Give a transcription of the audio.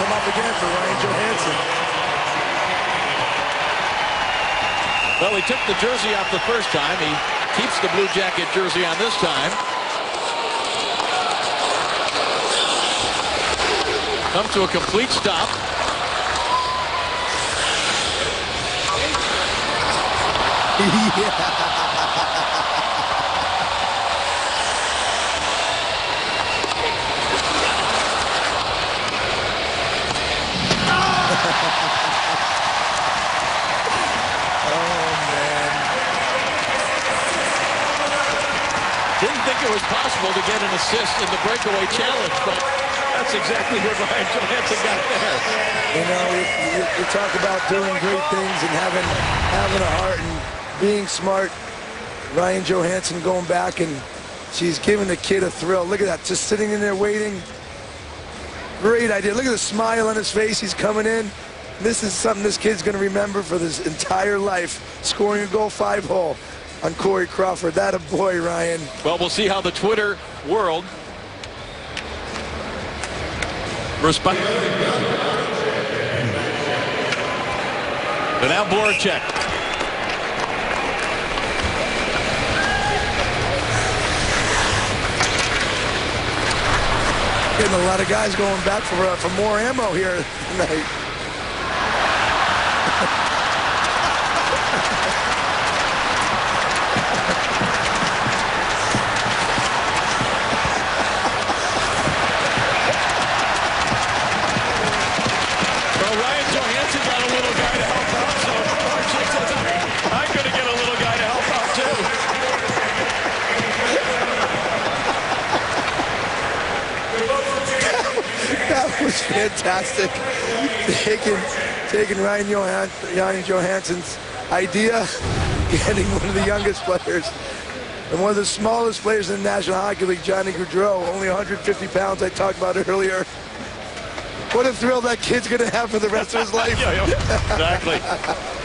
come up again for Ryan Johansen. Well, he took the jersey off the first time. He keeps the Blue Jacket jersey on this time. Comes to a complete stop. Yeah. Didn't think it was possible to get an assist in the Breakaway Challenge, but that's exactly what Ryan Johansen got there. You know, you talk about doing great things and having a heart and being smart. Ryan Johansen going back, and she's giving the kid a thrill. Look at that, just sitting in there waiting. Great idea. Look at the smile on his face. He's coming in. This is something this kid's going to remember for his entire life, scoring a goal 5-hole. On Corey Crawford. That a boy, Ryan. Well, we'll see how the Twitter world responds. So now Voracek. Getting a lot of guys going back for more ammo here tonight. Was fantastic. Taking Johnny Johansen's idea, getting one of the youngest players and one of the smallest players in the National Hockey League, Johnny Gaudreau, only 150 pounds. I talked about earlier. What a thrill that kid's going to have for the rest of his life. Yeah, exactly.